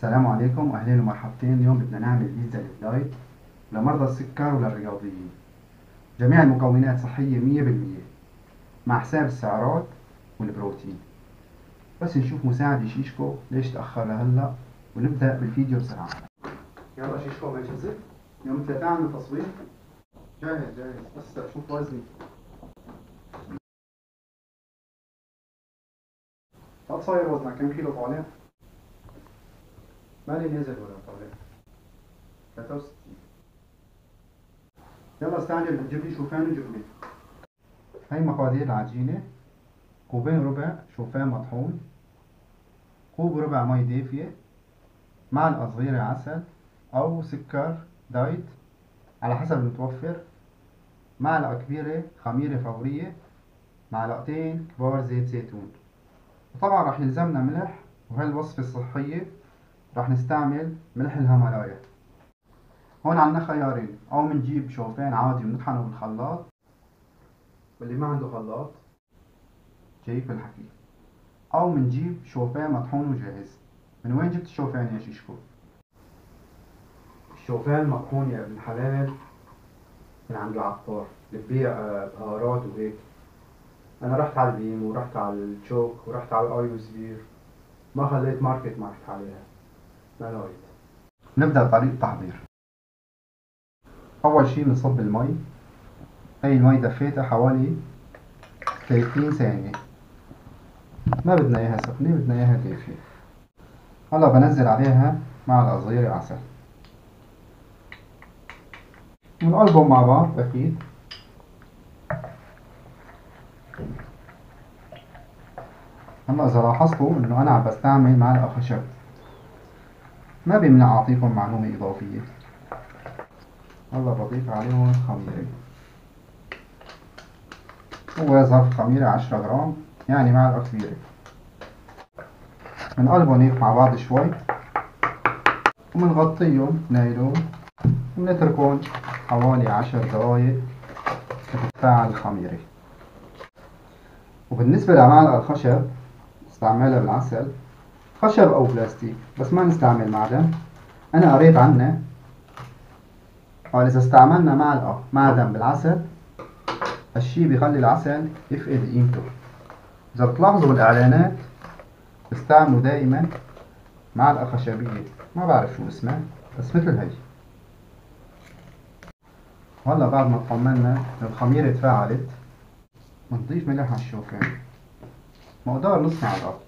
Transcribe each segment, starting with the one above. السلام عليكم واهلين ومرحبتين. اليوم بدنا نعمل بيتزا للدايت لمرضى السكر وللرياضيين. جميع المكونات صحيه 100% مع حساب السعرات والبروتين. بس نشوف مساعدي شيشكو ليش تاخر لهلا ونبدا بالفيديو بسرعه. يلا شيشكو ما تنسى يوم 3 عندنا تصوير. جاهز هسه شوف وزني. طب صاير وزنك كم كيلو طالع؟ مالي نزل ولا طالع. 63. يلا استعجل بتجيب لي شوفان وجبنة. هاي مقادير العجينة: كوبين ربع شوفان مطحون، كوب ربع مي دافية، معلقة صغيرة عسل أو سكر دايت على حسب المتوفر، معلقة كبيرة خميرة فورية، معلقتين كبار زيت زيتون. طبعا راح يلزمنا ملح، وهالوصفة الصحية راح نستعمل ملح الهيمالايا. هون عنا خيارين: او منجيب شوفان عادي ونطحنه بالخلاط، واللي ما عنده خلاط جايب بالحكي، او منجيب شوفان مطحون وجاهز. من وين جبت الشوفان يا شيشكو؟ الشوفان مطحون يا ابن الحلال من عند العطار اللي ببيع بهارات وهيك. انا رحت على البيم ورحت على التشوك ورحت على الاي وسبير، ما خليت ماركت عليها. نبدأ بطريقة التحضير. أول شي بنصب المي. هاي المي دفيتها حوالي 30 ثانية، ما بدنا إياها سخنة، بدنا إياها دافية. هلا بنزل عليها معلقة صغيرة عسل، بنقلبهم مع بعض أكيد. هلا إذا لاحظتوا إنه أنا عم بستعمل معلقة خشب، ما بيمنع أعطيكم معلومة إضافية. هلا بضيف عليهم خميرة، هو ظرف خميرة 10 جرام يعني معلقة كبيرة. بنقلبهم هيك مع بعض شوي وبنغطيهم نايلون وبنتركهم حوالي 10 دقايق لتتفاعل الخميرة. وبالنسبة لمعلقة الخشب استعمالها بالعسل، خشب أو بلاستيك، بس ما نستعمل معدن. أنا قريت عنه قال إذا استعملنا معلقة معدن بالعسل هالشي بيخلي العسل يفقد قيمته. إذا بتلاحظوا بالإعلانات بيستعملوا دائما معلقة خشبية، ما بعرف شو اسمها، بس مثل هي. وهلا بعد ما اطمنا إن الخميرة تفاعلت بنضيف ملح على الشوفان مقدار نص معلقة.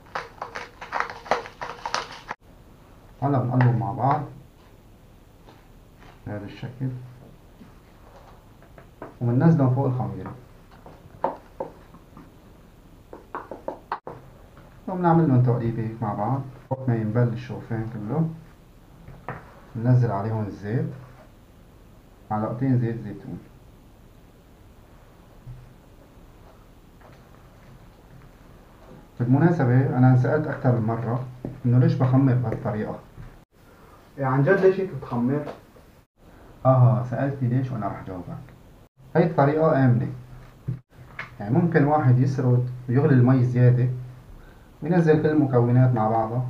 هلا بنقلبهم مع بعض بهذا الشكل وبننزلهم فوق الخميرة وبنعمل لهم تقليبة هيك مع بعض. وقت ما ينبل الشوفان كله بننزل عليهم الزيت، معلقتين زيت زيتون. بالمناسبة أنا سألت أكثر من مرة إنه ليش بخمر بهالطريقة؟ عن جد ليش هيك بتخمر؟ سألتني ليش وأنا رح جاوبك. هاي الطريقة آمنة، يعني ممكن واحد يسرد ويغلي المي زيادة وينزل كل المكونات مع بعضها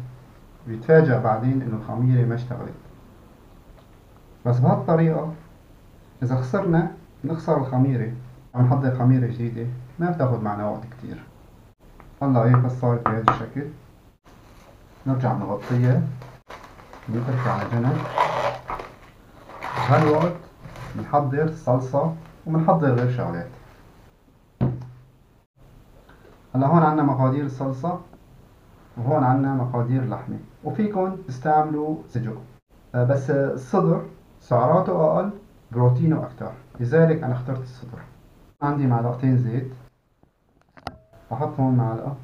ويتفاجأ بعدين إنه الخميرة ما اشتغلت. بس بهالطريقة إذا خسرنا بنخسر الخميرة، عم نحضر خميرة جديدة ما بتاخد معنا وقت كتير. هلا هيك بس صارت بهذا الشكل، نرجع نغطيها ونتركها على جنب. بهالوقت بنحضر الصلصة وبنحضر غير شغلات. هلا هون عنا مقادير الصلصة وهون عنا مقادير لحمة، وفيكن تستعملوا سجق، بس الصدر سعراته أقل بروتينه أكتر، لذلك أنا اخترت الصدر. عندي معلقتين زيت، بحط هون معلقة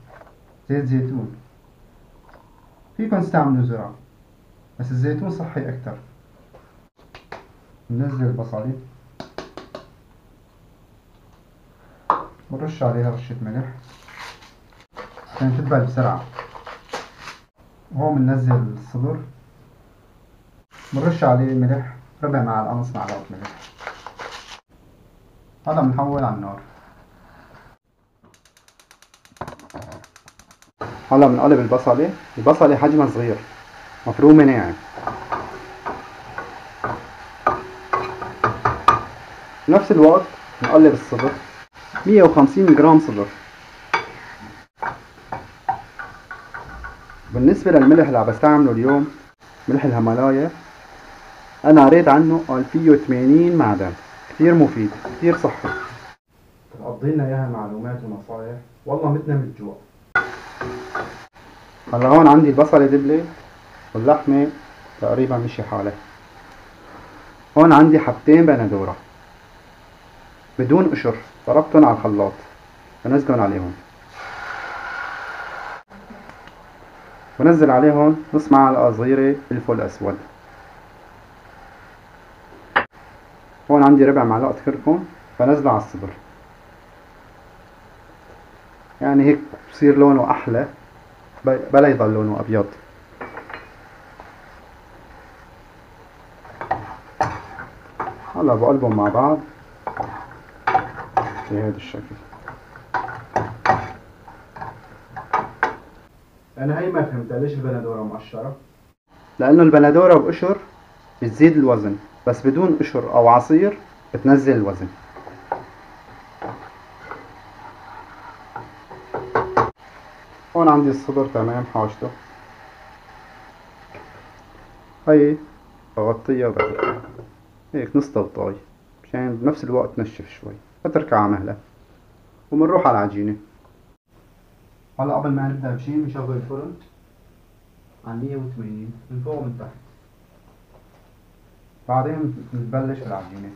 زيت زيتون. فيكن تستعملوا ذرة بس الزيتون صحي أكتر. بنزل البصلة، برش عليها رشة ملح عشان تتبل بسرعة. وهون بننزل الصدر، برش عليه ملح ربع معلقة نص معلقة ملح. هلا بنحول على النار. هلا بنقلب البصلة، البصلة حجمها صغير مفرومه ناعم. في نفس الوقت نقلب الصدر، 150 جرام صدر. بالنسبة للملح اللي عم بستعمله اليوم، ملح الهيمالايا، أنا قريت عنه قال فيه 80 معدن، كتير مفيد، كتير صحي. بتقضيلنا إياها معلومات ونصايح، والله متنا من الجوع. هلا هون عندي البصلة دبلة واللحمة تقريبا مشي حالها. هون عندي حبتين بندورة بدون قشر، ضربتهم على الخلاط، بنزلهم عليهم. بنزل عليهم نص معلقة صغيرة فلفل أسود. هون عندي ربع معلقة كركم، بنزله على الصدر، يعني هيك بصير لونه أحلى، بلا يضل لونه أبيض. هلا بقلبهم مع بعض بهذا الشكل. أنا هي ما فهمتها، ليش البندورة مقشرة؟ لأنه البندورة بقشر بتزيد الوزن، بس بدون قشر أو عصير بتنزل الوزن. هون عندي الصدر تمام حاجته، هي بغطيها وبتركها هيك نص تغطاي مشان بنفس الوقت تنشف شوي، بتركها على مهلها وبنروح على العجينة. هلا قبل ما نبدأ بشي بنشغل الفرن على 180 من فوق ومن تحت، بعدين بنبلش بالعجينة.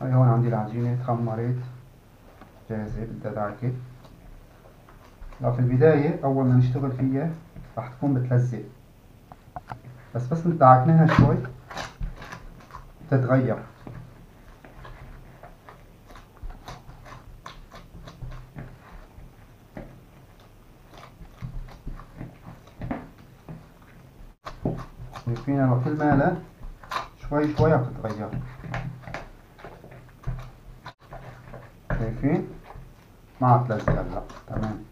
هاي هون عندي العجينة تخمرت جاهزة، بدها دعكة. لو في البداية أول ما نشتغل فيها رح تكون بتلزق، بس دعكناها شوي بتتغير. شايفين الوكل مالها شوي شوي عم تتغير، شايفين ما عم تلزق هلا تمام.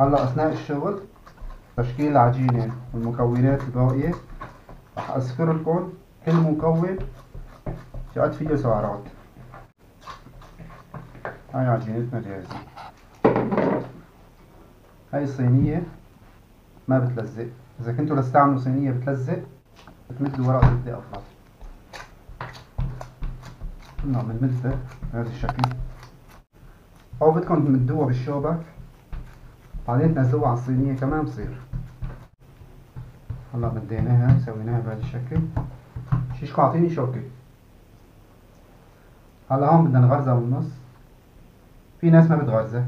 هلا اثناء الشغل تشكيل العجينة والمكونات الباقية رح اذكر لكم كل مكون شقد فيه سعرات. هاي عجينتنا جاهزة، هاي الصينية ما بتلزق، إذا كنتوا لستعملوا صينية بتلزق بتمدوا ورق زبدة أفضل. كنا بنمدها بهذا الشكل، أو بدكم تمدوها بالشوبك بعدين تنزلوها على الصينية كمان بصير. هلا مديناها سويناها بهذا الشكل. شيشكو أعطيني شوكة. هلا هون بدنا نغرزها بالنص، في ناس ما بتغرزها،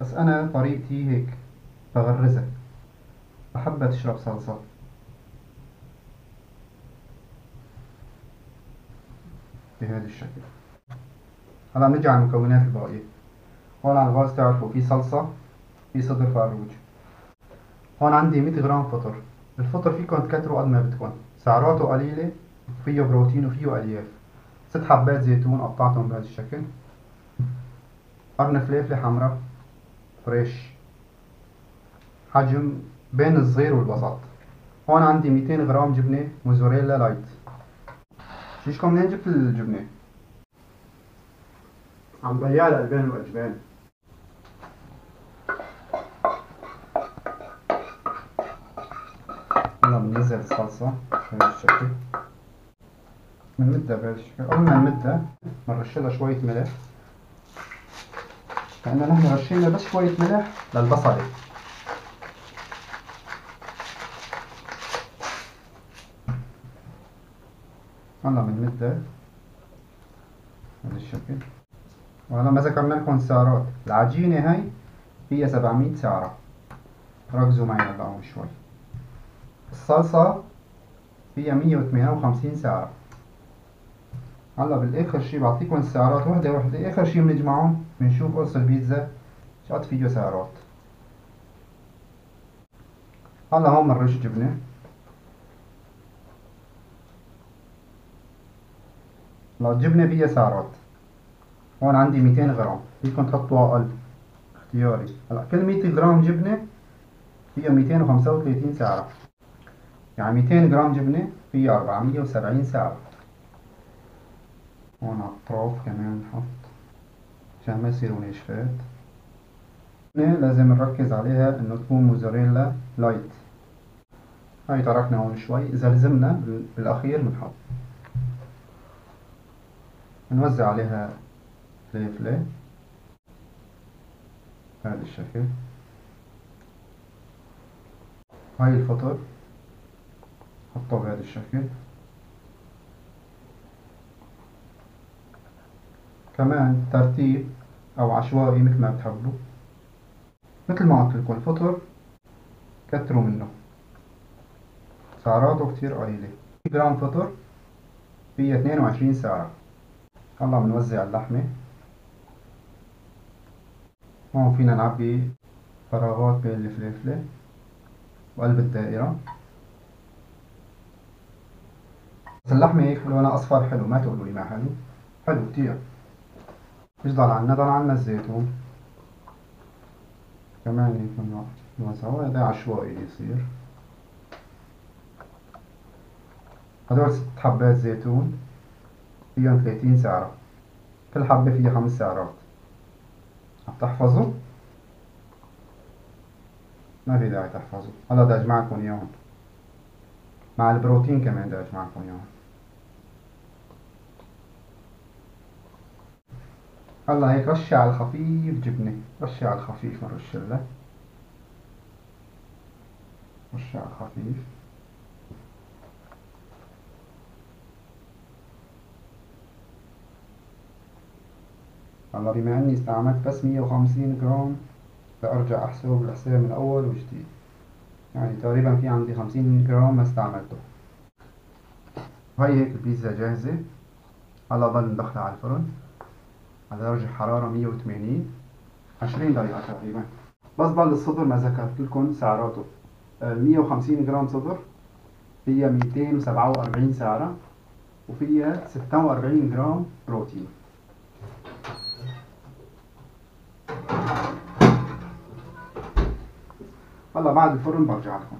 بس أنا طريقتي هيك بغرزها، بحبها تشرب صلصة. بهذا الشكل. هلا بنرجع على المكونات الباقية. هون على الغاز تعرفوا في صلصة، في صدر فاروج. هون عندي 100 غرام فطر، الفطر فيكم تكتروا قد ما بدكم، سعراته قليلة وفيه بروتين وفيه ألياف. 6 حبات زيتون قطعتهم بهذا الشكل. قرن فليفلة حمراء فريش، حجم بين الصغير والوسط. هون عندي 200 غرام جبنة موزاريلا لايت. شيشكم منين جبت الجبنة؟ عم بيع الألبان وأجبان. هلا بننزل الصلصة بهذا الشكل، بنمدها بهذا الشكل. قبل ما نمدها بنرشلها شوية ملح، لأنه نحن رشينا بس شوية ملح للبصلة. هلا بنمدها بهذا الشكل. وهلا ما ذكرنا لكم السعرات، العجينة هي فيها 700 سعرة، ركزوا معي هلا شوي. الصلصة فيها 158 سعرة. هلا بالآخر شي بعطيكم السعرات وحدة وحدة، آخر شي بنجمعهم بنشوف قرص البيتزا شقد فيه سعرات. هلا هون بنرش جبنة، الجبنة فيها سعرات. هون عندي 200 غرام، فيكم تحطوها أقل اختياري. هلا كل 100 غرام جبنة هي 235 سعرة، يعني 200 جرام جبنة هي 470 سعرة. هون على الأطراف كمان نحط عشان ما يصيروا نشفات. لازم نركز عليها إنه تكون موزاريلا لايت. هاي تركنا هون شوي، إذا لزمنا بالأخير بنحط، بنوزع عليها فليفلة بهذا الشكل. هاي الفطر حطه بهذا الشكل. كمان ترتيب أو عشوائي مثل ما بتحبوا. مثل ما قلت لكم الفطر كتروا منه، سعراته كتير قليلة. جرام فطر فيها 22 سعرة. هلا بنوزع اللحمة، هون فينا نعبي فراغات بين الفليفلة وقلب الدائرة. بس اللحمة هيك لونها أصفر حلو، ما تقولوا لي ما حلو، حلو كتير. ايش ضل عنا الزيتون كمان هيك بنوزعه. هذا عشوائي يصير، هدول 6 حبات زيتون فيهم 30 سعرة، كل حبة فيها 5 سعرات. عم تحفظوا؟ ما في داعي تحفظوا، هلا بدي أجمع لكم إياهم مع البروتين، كمان بدي أجمع لكم إياهم. هلا هيك رشة على الخفيف جبنة، رشة على الخفيف نرشلها، رشة على الخفيف. هلا بما اني استعملت بس 150 جرام بأرجع احسب الحساب من اول وجديد، يعني تقريبا في عندي 50 جرام ما استعملته. وهي هيك البيتزا جاهزة. هلا بضل ندخلها على الفرن على درجة حرارة 180 20 دقيقة تقريبا. بس ضل الصدر ما ذكرت لكم سعراته. 150 جرام صدر فيها 247 سعرة وفيها 46 جرام بروتين. هلا بعد الفرن برجع لكم.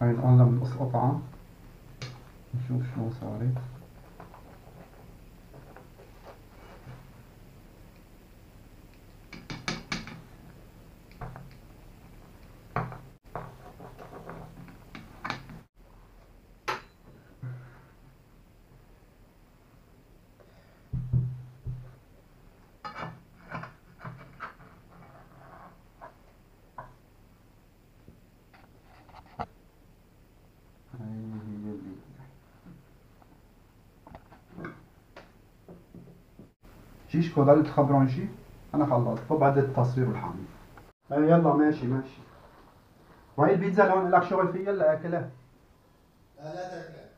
هاي الآن لما نقص قطعة نشوف شو صارت. جيشكو ضل تخبرون شي؟ أنا خلصت بعد التصوير والحامي. يلا ماشي ماشي. وهي البيتزا لون لك شغل فيها يلا أكلها. لا تاكلها.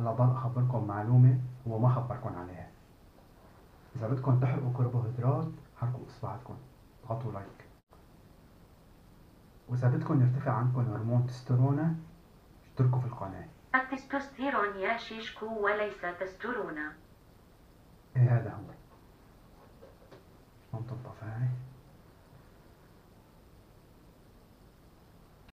هلا ضل أخبركم معلومة هو ما خبركم عليها. إذا بدكم تحرقوا كربوهيدرات حرقوا إصبعتكم، اضغطوا لايك. وإذا بدكم يرتفع عندكم هرمون تستيرونه اشتركوا في القناة. التستوستيرون يا شيشكو وليس تسترون. ايه هذا هو. شلون تنطفى هاي؟